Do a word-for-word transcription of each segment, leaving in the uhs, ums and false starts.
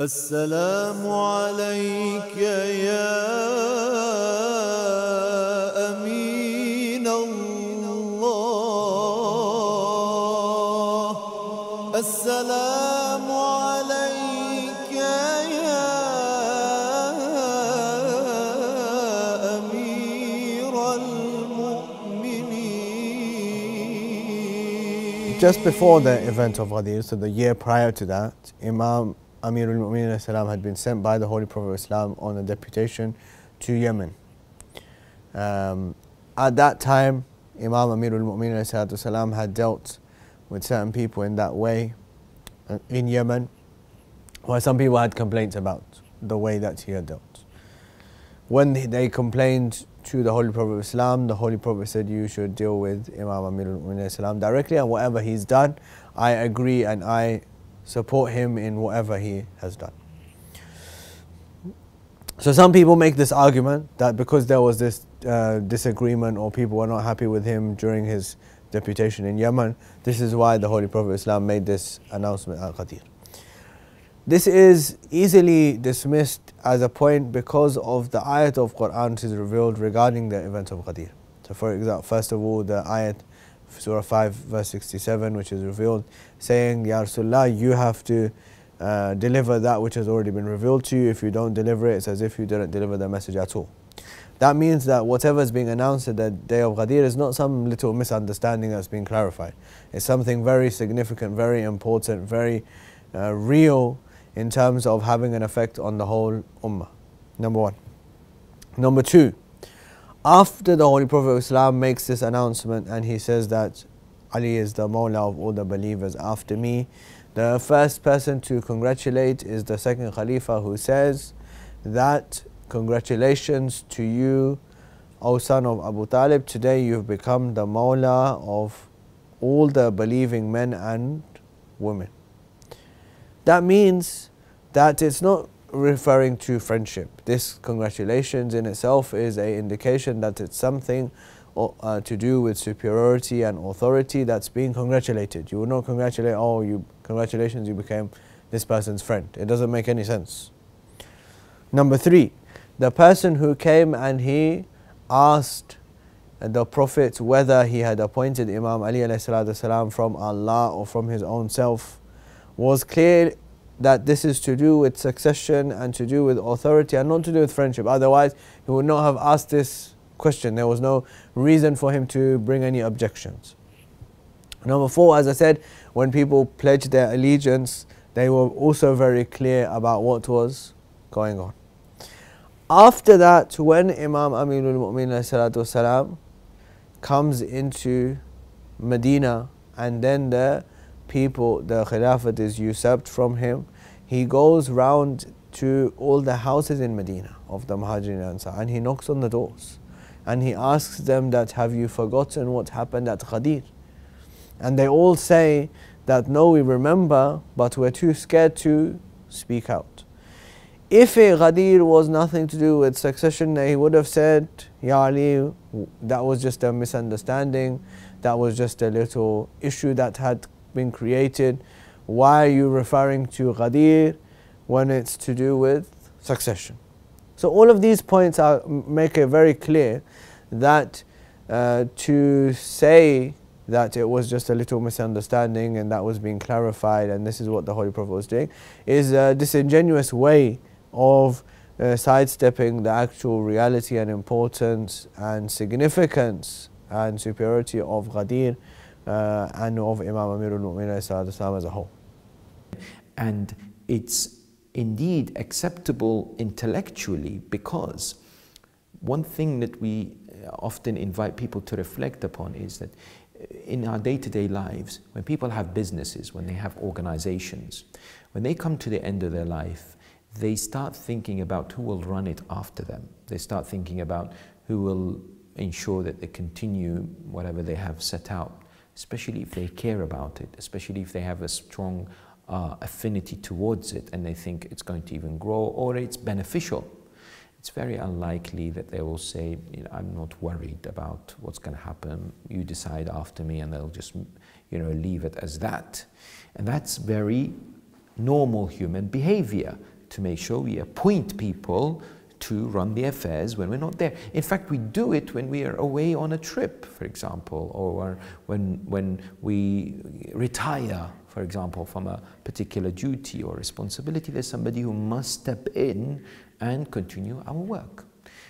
السلام عليك يا أمين الله السلام عليك يا أمير المؤمنين. Just before the event of Ghadir, so the year prior to that, Imam Amirul Mu'minin had been sent by the Holy Prophet of Islam on a deputation to Yemen. Um, at that time, Imam Amirul Mu'minin had dealt with certain people in that way in Yemen, where some people had complaints about the way that he had dealt. When they complained to the Holy Prophet of Islam, the Holy Prophet said, you should deal with Imam Amirul Mu'minin directly, and whatever he's done, I agree and I support him in whatever he has done. So some people make this argument that because there was this uh, disagreement, or people were not happy with him during his deputation in Yemen, this is why the Holy Prophet of Islam made this announcement at Qadir. This is easily dismissed as a point because of the ayat of Quran which is revealed regarding the events of Qadir. So for example, first of all, the ayat Surah five verse sixty-seven, which is revealed, saying, Ya Rasulullah, you have to uh, deliver that which has already been revealed to you. If you don't deliver it, it's as if you didn't deliver the message at all. That means that whatever is being announced at the day of Ghadir is not some little misunderstanding that's being clarified. It's something very significant, very important, very uh, real in terms of having an effect on the whole ummah, number one. Number two, after the Holy Prophet of Islam makes this announcement and he says that Ali is the Mawla of all the believers after me, the first person to congratulate is the second Khalifa, who says that congratulations to you, O son of Abu Talib, today you've become the Mawla of all the believing men and women. That means that it's not referring to friendship. This congratulations in itself is an indication that it's something uh, to do with superiority and authority that's being congratulated. You will not congratulate, oh, you, congratulations, you became this person's friend. It doesn't make any sense. Number three, the person who came and he asked the Prophet whether he had appointed Imam Ali alayhi salam from Allah or from his own self was clear that this is to do with succession and to do with authority and not to do with friendship. Otherwise, he would not have asked this question. There was no reason for him to bring any objections. Number four, as I said, when people pledged their allegiance, they were also very clear about what was going on. After that, when Imam Amirul Mu'minin comes into Medina and then the people, the Khilafat is usurped from him, he goes round to all the houses in Medina of the Muhajirin and Ansar, and he knocks on the doors and he asks them that, have you forgotten what happened at Ghadir? And they all say that no, we remember, but we're too scared to speak out. If a Ghadir was nothing to do with succession, he would have said, Ya Ali, that was just a misunderstanding, that was just a little issue that had been created. Why are you referring to Ghadir when it's to do with succession? So all of these points are, make it very clear that uh, to say that it was just a little misunderstanding and that was being clarified and this is what the Holy Prophet was doing is a disingenuous way of uh, sidestepping the actual reality and importance and significance and superiority of Ghadir Uh, and of Imam Amirul Mu'minin as a whole. And it's indeed acceptable intellectually, because one thing that we often invite people to reflect upon is that in our day-to-day lives, when people have businesses, when they have organizations, when they come to the end of their life, they start thinking about who will run it after them. They start thinking about who will ensure that they continue whatever they have set out, especially if they care about it, especially if they have a strong uh, affinity towards it and they think it's going to even grow or it's beneficial. It's very unlikely that they will say, you know, I'm not worried about what's going to happen, you decide after me, and they'll just, you know, leave it as that. And that's very normal human behavior to make sure we appoint people to run the affairs when we're not there. In fact, we do it when we are away on a trip, for example, or when, when we retire, for example, from a particular duty or responsibility. There's somebody who must step in and continue our work.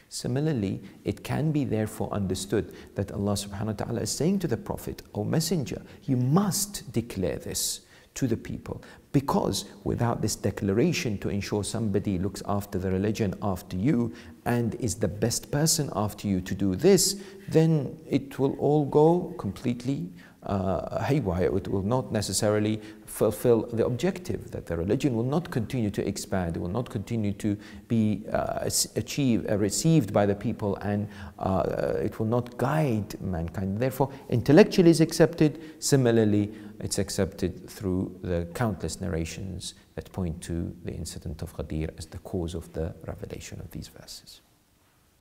Similarly, it can be therefore understood that Allah subhanahu wa ta'ala is saying to the Prophet, O Messenger, you must declare this to the people, because without this declaration to ensure somebody looks after the religion after you and is the best person after you to do this, then it will all go completely uh, haywire. It will not necessarily fulfill the objective, that the religion will not continue to expand, it will not continue to be uh, achieved, uh, received by the people, and uh, it will not guide mankind. Therefore, intellectually is accepted. Similarly, it's accepted through the countless narrations that point to the incident of Ghadir as the cause of the revelation of these verses.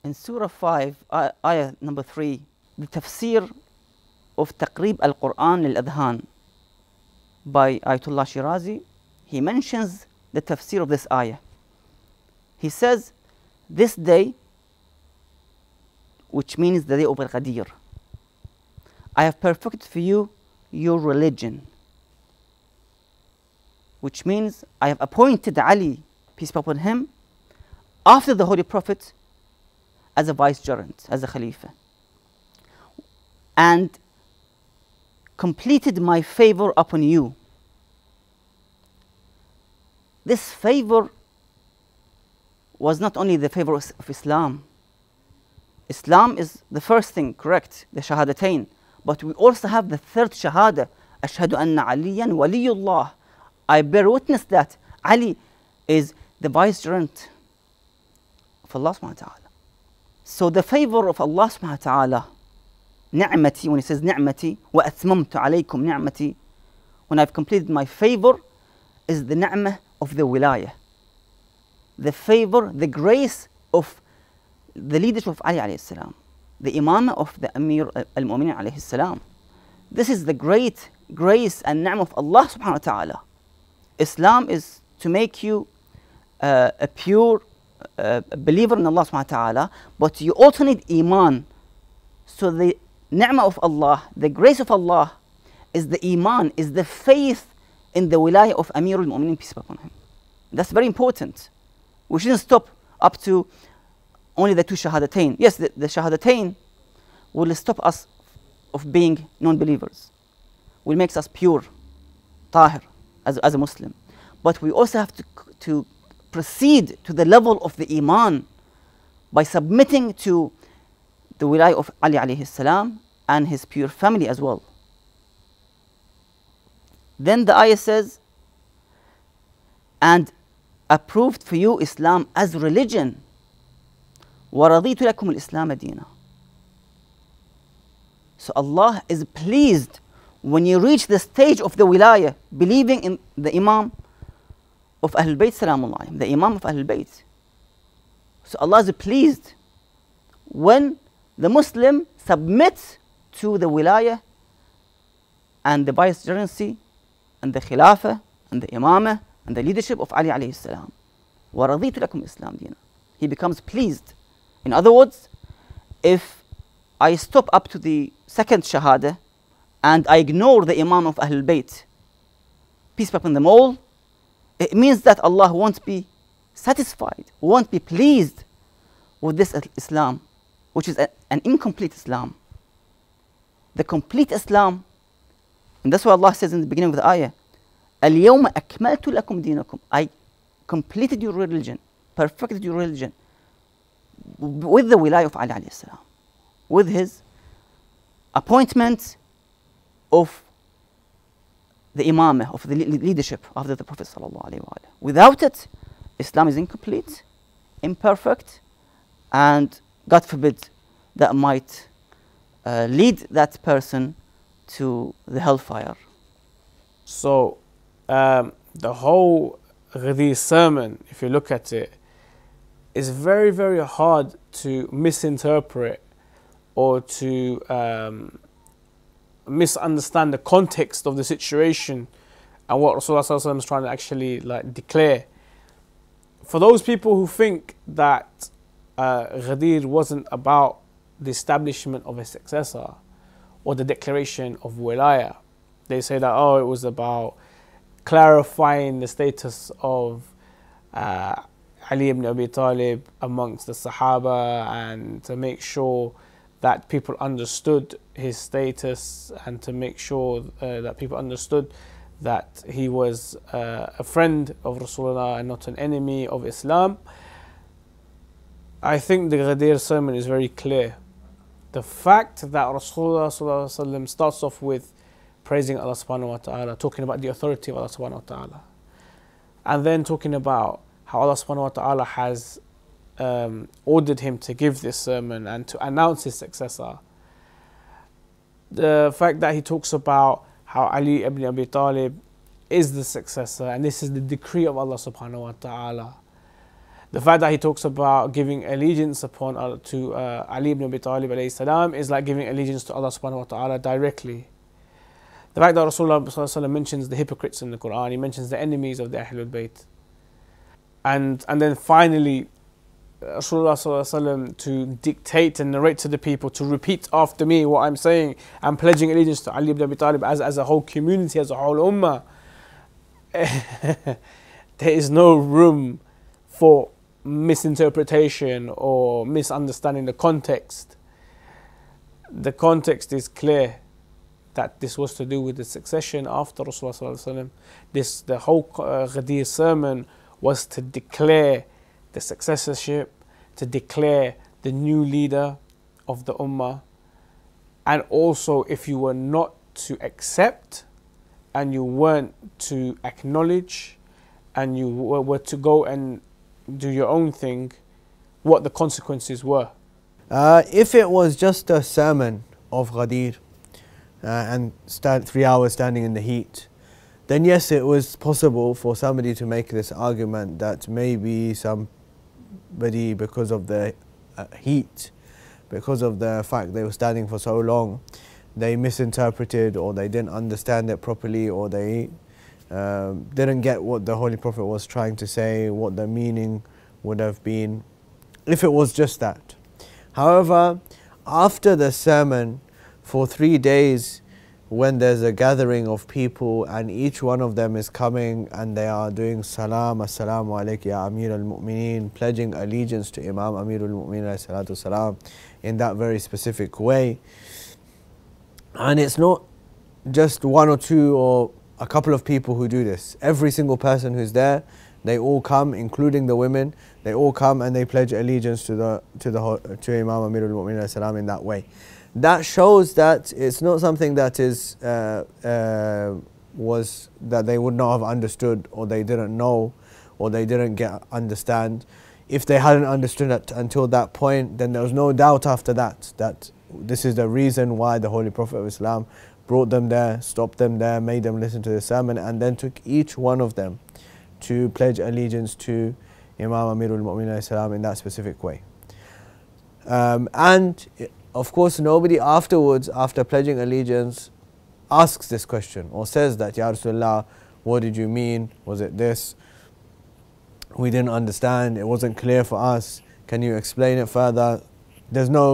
In Surah five, ay ayah number three, the tafsir of Taqrib Al-Quran lil-Adhhan by Ayatollah Shirazi, he mentions the tafsir of this ayah. He says, this day, which means the day of Al-Ghadir, I have perfected for you your religion, which means I have appointed Ali, peace be upon him, after the Holy Prophet as a vicegerent, as a Khalifa, and completed my favor upon you. This favor was not only the favor of Islam. Islam is the first thing, correct, the Shahadatain. But we also have the third shahada, Ashhadu anna Aliyan waliyullah. I bear witness that Ali is the vicegerent of Allah subhanahu wa ta'ala. So the favor of Allah subhanahu wa ta'ala, ni'mati, when he says ni'mati, wa atmamtu alaykum ni'mati, when I've completed my favor, is the ni'mah of the wilayah. The favor, the grace of the leadership of Ali alayhi salam, the imam of the Amir Al-Mu'min alayhi salam. This is the great grace and ni'mah of Allah subhanahu wa ta'ala. Islam is to make you uh, a pure uh, believer in Allah subhanahu wa ta'ala, but you also need iman. So the ni'mah of Allah, the grace of Allah, is the iman, is the faith in the wilayah of Amirul Mu'minin, peace be upon him. That's very important. We shouldn't stop up to only the two shahadatain. Yes, the, the shahadatain will stop us of being non-believers, will make us pure, tahir, as, as a Muslim. But we also have to, to proceed to the level of the iman by submitting to the wilayah of Ali alayhi salam and his pure family as well. Then the ayah says, and approved for you Islam as religion. وَرَضِيتُ لَكُمُ الْإِسْلَامَ دِينًا. So Allah is pleased when you reach the stage of the wilayah, believing in the Imam of Ahl al-Bayt, salamullah, the Imam of Ahl al-Bayt. So Allah is pleased when the Muslim submits to the wilayah and the vicegerency and the khilafah and the imamah and the leadership of Ali alayhi salam. وَرَضِيتُ لَكُمُ الْإِسْلَامَ دِينًا. He becomes pleased. In other words, if I stop up to the second shahada and I ignore the imam of Ahl al-Bayt, peace be upon them all, it means that Allah won't be satisfied, won't be pleased with this Islam, which is a, an incomplete Islam. The complete Islam, and that's what Allah says in the beginning of the ayah, اليوم أكملت لكم دينكم. I completed your religion, perfected your religion, with the wilayah of Ali alayhi salam, with his appointment of the imamah, of the leadership after the Prophet sallallahu alayhi wa alayhi. Without it, Islam is incomplete, imperfect, and God forbid that might uh, lead that person to the hellfire. So um, the whole Ghadir sermon, if you look at it, it's very, very hard to misinterpret or to um, misunderstand the context of the situation and what Rasulullah Sallallahu Alaihi Wasallam is trying to actually like declare. For those people who think that uh, Ghadir wasn't about the establishment of a successor or the declaration of wilayah, they say that, oh, it was about clarifying the status of uh, Ali ibn Abi Talib amongst the Sahaba, and to make sure that people understood his status, and to make sure uh, that people understood that he was uh, a friend of Rasulullah and not an enemy of Islam. I think the Ghadir sermon is very clear. The fact that Rasulullah Sallallahu Alaihi Wasallam starts off with praising Allah Subhanahu Wa Ta'ala, talking about the authority of Allah Subhanahu Wa Ta'ala, and then talking about how Allah Subhanahu Wa Ta'ala has um, ordered him to give this sermon and to announce his successor. The fact that he talks about how Ali ibn Abi Talib is the successor and this is the decree of Allah Subhanahu Wa Ta'ala. The fact that he talks about giving allegiance upon uh, to uh, Ali ibn Abi Talib alayhi salam is like giving allegiance to Allah Subhanahu Wa Ta'ala directly. The fact that Rasulullah Sallallahu Alaihi Wasallam mentions the hypocrites in the Quran, he mentions the enemies of the Ahl al-Bayt. And, and then finally, Rasulullah Sallallahu Alaihi Wasallam to dictate and narrate to the people to repeat after me what I'm saying. I'm pledging allegiance to Ali ibn Abi Talib as, as a whole community, as a whole ummah. There is no room for misinterpretation or misunderstanding the context. The context is clear that this was to do with the succession after Rasulullah Sallallahu Alaihi Wasallam. This, the whole uh, Ghadir sermon was to declare the successorship, to declare the new leader of the ummah, and also if you were not to accept and you weren't to acknowledge and you were to go and do your own thing, what the consequences were. Uh, if it was just a sermon of Ghadir Uh, and stand three hours standing in the heat, then yes, it was possible for somebody to make this argument that maybe somebody, because of the uh, heat, because of the fact they were standing for so long, they misinterpreted or they didn't understand it properly, or they um, didn't get what the Holy Prophet was trying to say, what the meaning would have been, if it was just that. However, after the sermon, for three days, when there's a gathering of people and each one of them is coming and they are doing salam, assalamu alaikum ya Amir Al-Mu'minin, pledging allegiance to Imam Amirul Mu'min salam in that very specific way. And it's not just one or two or a couple of people who do this. Every single person who's there, they all come, including the women, they all come and they pledge allegiance to the to the to Imam Amirul Mu'min salam in that way. That shows that it's not something that is uh, uh, was that they would not have understood, or they didn't know, or they didn't get understand. If they hadn't understood it until that point, then there was no doubt after that that this is the reason why the Holy Prophet of Islam brought them there, stopped them there, made them listen to the sermon, and then took each one of them to pledge allegiance to Imam Amirul Mu'minin in that specific way. Um, and it, Of course, nobody afterwards, after pledging allegiance, asks this question or says that, Ya Rasulullah, what did you mean? Was it this? We didn't understand. It wasn't clear for us. Can you explain it further? There's no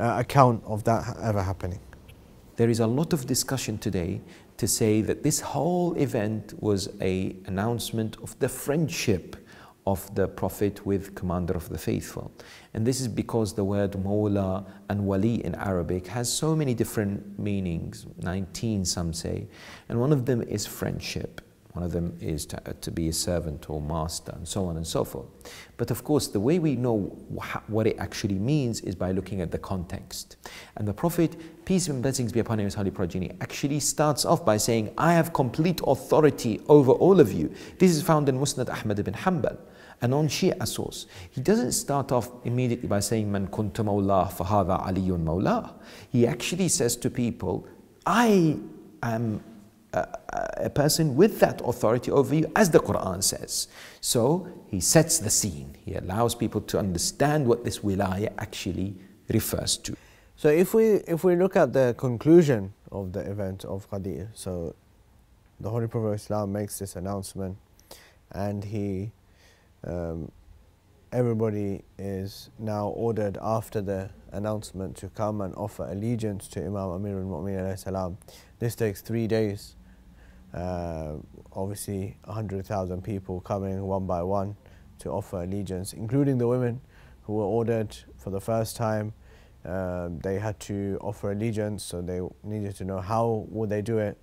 uh, account of that ever happening. There is a lot of discussion today to say that this whole event was an announcement of the friendship of the Prophet with Commander of the Faithful. And this is because the word Mawla and Wali in Arabic has so many different meanings, nineteen some say, and one of them is friendship. One of them is to, uh, to be a servant or master, and so on and so forth. But of course, the way we know wh what it actually means is by looking at the context. And the Prophet, peace and blessings be upon him, his holy progeny, actually starts off by saying, I have complete authority over all of you. This is found in Musnad Ahmad ibn Hanbal, a non-Shia source. He doesn't start off immediately by saying, Man kunta mawla fahadha aliyun mawla. He actually says to people, I am Uh, a person with that authority over you, as the Quran says. So he sets the scene. He allows people to understand what this wilayah actually refers to. So if we if we look at the conclusion of the event of Ghadir, so the Holy Prophet of Islam makes this announcement, and he, um, everybody is now ordered after the announcement to come and offer allegiance to Imam Amir Al-Mu'min. This takes three days. Uh, obviously, one hundred thousand people coming one by one to offer allegiance, including the women who were ordered for the first time. Uh, they had to offer allegiance, so they needed to know how would they do it.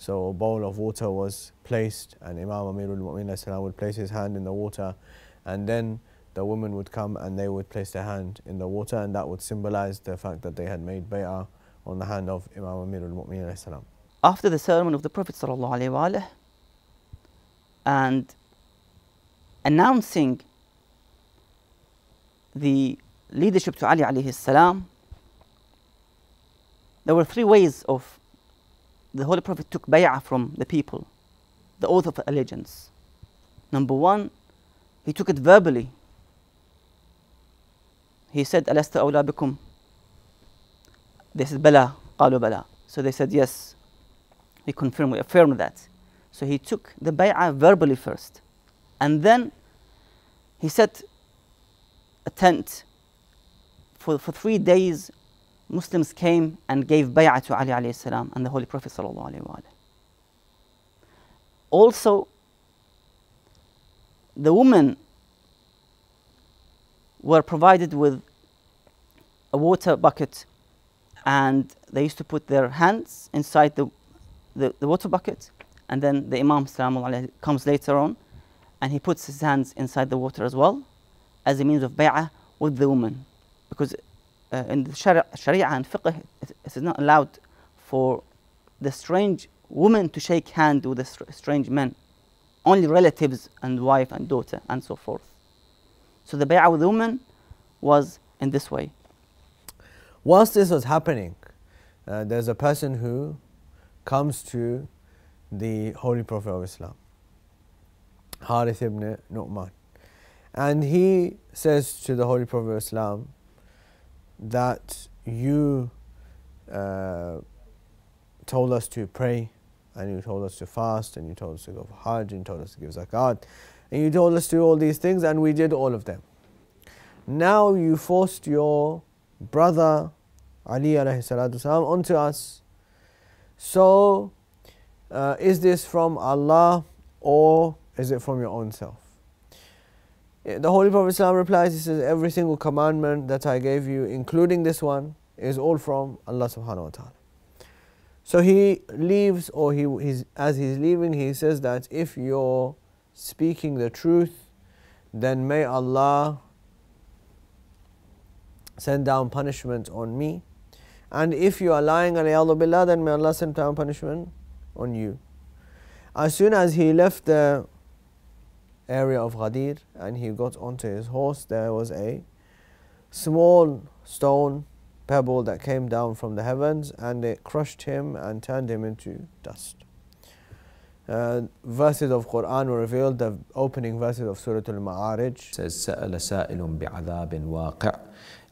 So a bowl of water was placed, and Imam Amirul Mu'min would place his hand in the water, and then the women would come and they would place their hand in the water, and that would symbolize the fact that they had made bay'ah on the hand of Imam Amirul Mu'min. After the sermon of the Prophet ﷺ and announcing the leadership to Ali alayhi salam, there were three ways of the Holy Prophet took bay'ah from the people, the oath of allegiance. Number one, he took it verbally. He said, "Alasta awla bikum?" They said, "Bala, qalu bala." So they said, "Yes." We confirm, we affirm that. So he took the bay'ah verbally first, and then he set a tent. For, for three days, Muslims came and gave bay'ah to Ali alayhi salam and the Holy Prophet sallallahu alayhi wa alayhi. Also, the women were provided with a water bucket, and they used to put their hands inside the, the, the water bucket, and then the Imam sallallahu alayhi wa alayhi comes later on and he puts his hands inside the water as well as a means of bay'ah with the woman. Because uh, in the Sharia and Fiqh, it, it is not allowed for the strange woman to shake hand with the str strange men. Only relatives and wife and daughter and so forth. So the bay'ah with the woman was in this way. Whilst this was happening, uh, there's a person who comes to the Holy Prophet of Islam, Harith ibn Nu'man. And he says to the Holy Prophet of Islam, that you uh, told us to pray, and you told us to fast, and you told us to go for Hajj, and you told us to give zakat, and you told us to do all these things, and we did all of them. Now you forced your brother Ali alayhi salatu salam onto us. So uh, is this from Allah or is it from your own self? The Holy Prophet ﷺ replies, he says, every single commandment that I gave you, including this one, is all from Allah subhanahu wa ta'ala. So he leaves, or he, he's, as he's leaving, he says that if you're speaking the truth, then may Allah send down punishment on me. And if you are lying, then may Allah send down punishment on you. As soon as he left the area of Ghadir and he got onto his horse, there was a small stone pebble that came down from the heavens, and it crushed him and turned him into dust. Uh, verses of Quran were revealed, the opening verses of Suratul Ma'arij. It says, سَأَلَ سَائِلٌ بِعَذَابٍ وَاقِعٍ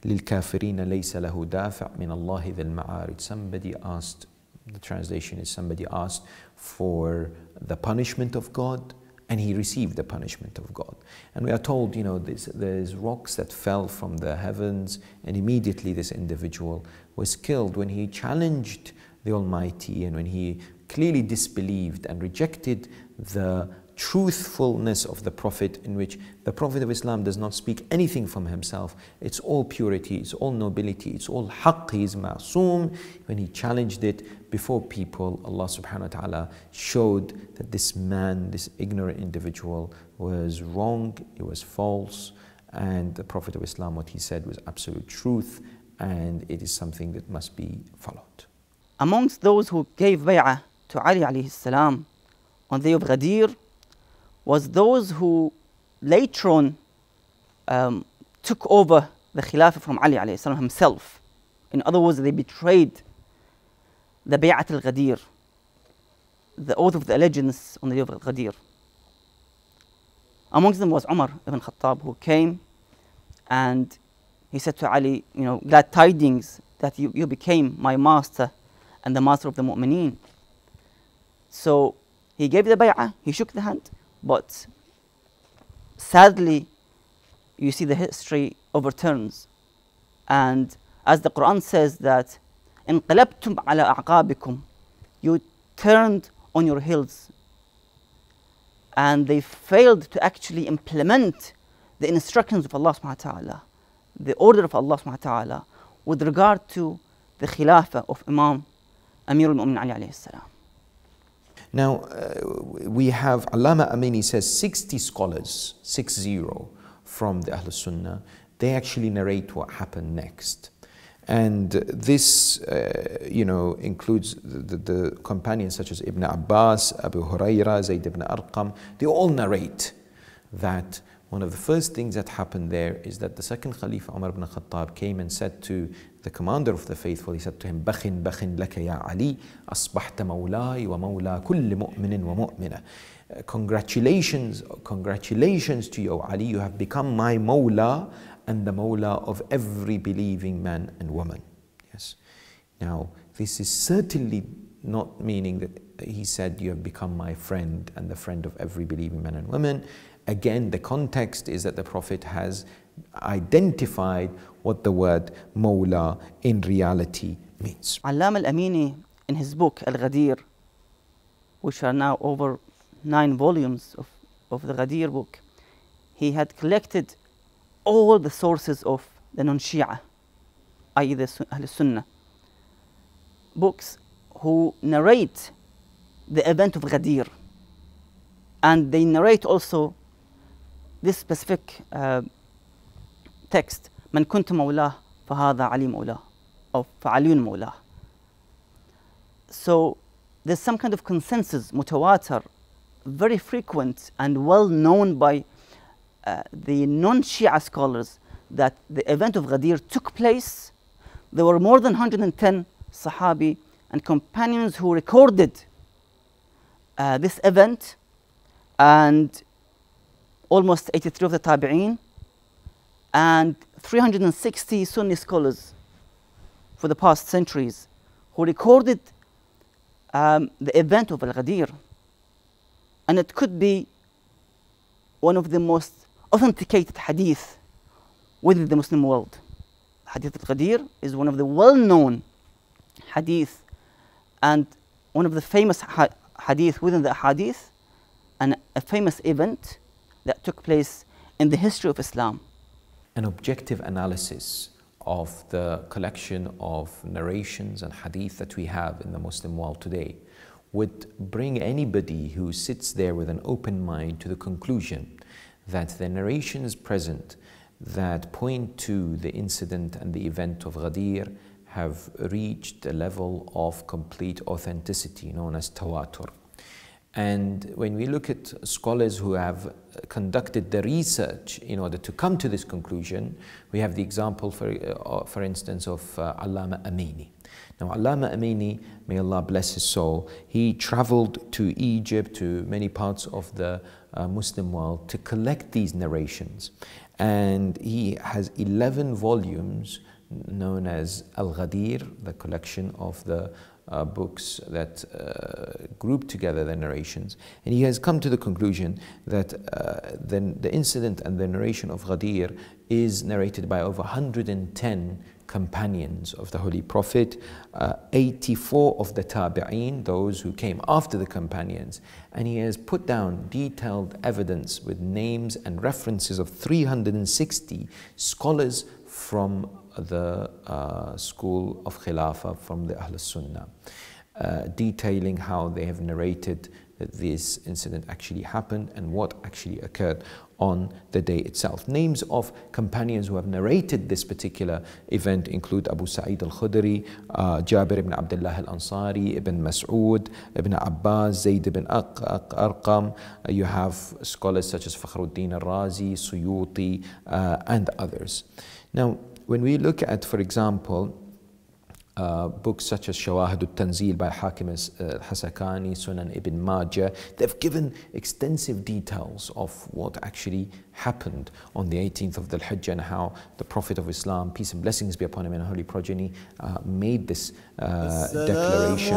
لِلْكَافِرِينَ لَيْسَ لَهُ دَافِعٍ مِنَ اللَّهِ ذِي الْمَعَارِجِ. Somebody asked, the translation is somebody asked for the punishment of God, and he received the punishment of God. And we are told, you know, this, there's rocks that fell from the heavens, and immediately this individual was killed when he challenged the Almighty and when he clearly disbelieved and rejected the truthfulness of the Prophet, in which the Prophet of Islam does not speak anything from himself. It's all purity, it's all nobility, it's all haqq, he's ma'soom. When he challenged it before people, Allah subhanahu wa ta'ala showed that this man, this ignorant individual, was wrong, it was false, and the Prophet of Islam, what he said was absolute truth, and it is something that must be followed. Amongst those who gave bay'ah to Ali alayhi salam on the day of Ghadir was those who later on um, took over the Khilafah from Ali alayhi salam himself. In other words, they betrayed the Bay'at al-Ghadir, the oath of the allegiance on the day of Ghadir. Amongst them was Umar ibn Khattab, who came and he said to Ali, you know, glad tidings that you, you became my master and the master of the Mu'mineen. So He gave the bay'ah, he shook the hand, but sadly, you see the history overturns. And as the Quran says that, انقلبتم على أعقابكم, you turned on your heels. And they failed to actually implement the instructions of Allah subhanahu wa ta'ala, the order of Allah subhanahu wa ta'ala, with regard to the Khilafah of Imam Amir Al-Mu'min alayhi salam. Now, uh, we have Allama Amini says sixty scholars, six zero, from the Ahl Sunnah, they actually narrate what happened next. And this, uh, you know, includes the, the, the companions such as Ibn Abbas, Abu Hurairah, Zayd ibn Arqam. They all narrate that one of the first things that happened there is that the second Khalifa, Umar ibn Khattab, came and said to the commander of the faithful, he said to him, بَخٍ بَخٍ لَكَ يَا عَلِي أَصْبَحْتَ مَوْلَاي وَمَوْلَى كُلِّ مُؤْمِنٍ وَمُؤْمِنَةٍ. Uh, congratulations, congratulations to you, O Ali, you have become my Mawla and the Mawla of every believing man and woman. Yes. Now, this is certainly not meaning that he said, you have become my friend and the friend of every believing man and woman. Again, the context is that the Prophet has identified what the word Mawla in reality means. Allama Al-Amini, in his book Al-Ghadir, which are now over nine volumes of, of the Ghadir book, he had collected all the sources of the non-Shia, that is the Ahl Sunnah, books who narrate the event of Ghadir. And they narrate also this specific uh, text, من كنت مولاه فهذا علي مولاه, or فعلي مولاه. So there's some kind of consensus, mutawatir, very frequent and well known by uh, the non-Shia scholars that the event of Ghadir took place. There were more than one hundred and ten Sahabi and companions who recorded uh, this event, and almost eighty-three of the Tabi'een, and three hundred and sixty Sunni scholars for the past centuries who recorded um, the event of Al-Ghadir. And it could be one of the most authenticated hadith within the Muslim world. Hadith Al-Ghadir is one of the well-known hadith and one of the famous ha hadith within the hadith, and a famous event that took place in the history of Islam. An objective analysis of the collection of narrations and hadith that we have in the Muslim world today would bring anybody who sits there with an open mind to the conclusion that the narrations present that point to the incident and the event of Ghadir have reached a level of complete authenticity known as tawatur. And when we look at scholars who have conducted the research in order to come to this conclusion, we have the example, for, uh, for instance, of uh, Allama Amini. Now, Allama Amini, may Allah bless his soul, he traveled to Egypt, to many parts of the uh, Muslim world, to collect these narrations. And he has eleven volumes known as Al-Ghadir, the collection of the Uh, books that uh, group together the narrations, and he has come to the conclusion that uh, the, the incident and the narration of Ghadir is narrated by over one hundred and ten companions of the Holy Prophet, uh, eighty-four of the Tabi'een, those who came after the companions, and he has put down detailed evidence with names and references of three hundred and sixty scholars from the uh, school of Khilafah, from the Ahl Sunnah, uh, detailing how they have narrated that this incident actually happened and what actually occurred on the day itself. Names of companions who have narrated this particular event include Abu Sa'id al-Khudri, uh, Jabir ibn Abdullah al-Ansari, Ibn Mas'ud, Ibn Abbas, Zayd ibn Arqam. Uh, you have scholars such as Fakhruddin al-Razi, Suyuti, uh, and others. Now, when we look at, for example, Uh, books such as Shawahid al-Tanzil by Hakim al-Hasakani, Sunan ibn Majah. They've given extensive details of what actually happened on the eighteenth of Dhul-Hijjah and how the Prophet of Islam, peace and blessings be upon him and holy progeny, uh, made this uh, declaration.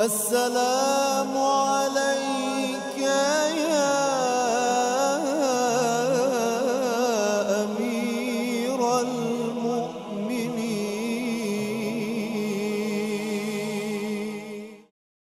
السلام عليك يا